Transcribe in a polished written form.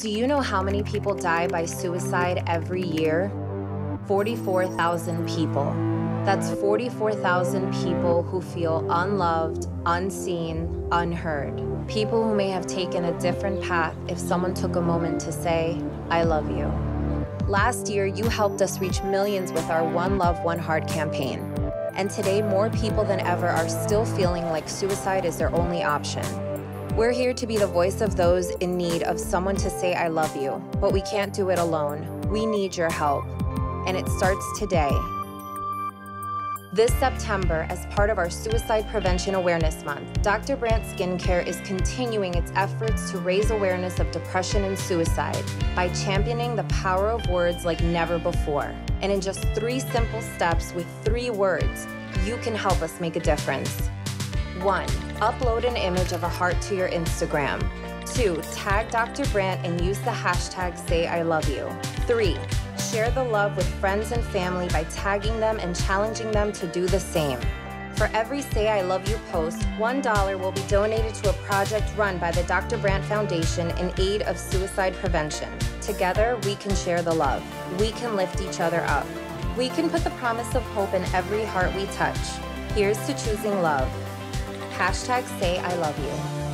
Do you know how many people die by suicide every year? 44,000 people. That's 44,000 people who feel unloved, unseen, unheard. People who may have taken a different path if someone took a moment to say, I love you. Last year, you helped us reach millions with our One Love, One Heart campaign. And today, more people than ever are still feeling like suicide is their only option. We're here to be the voice of those in need of someone to say, I love you, but we can't do it alone. We need your help. And it starts today. This September, as part of our Suicide Prevention Awareness Month, Dr. Brandt Skincare is continuing its efforts to raise awareness of depression and suicide by championing the power of words like never before. And in just 3 simple steps with 3 words, you can help us make a difference. 1. Upload an image of a heart to your Instagram. 2. Tag Dr. Brandt and use the hashtag #SayILoveYou. 3. Share the love with friends and family by tagging them and challenging them to do the same. For every Say I Love You post, $1 will be donated to a project run by the Dr. Brandt Foundation in aid of suicide prevention. Together, we can share the love. We can lift each other up. We can put the promise of hope in every heart we touch. Here's to choosing love. #SayILoveYou.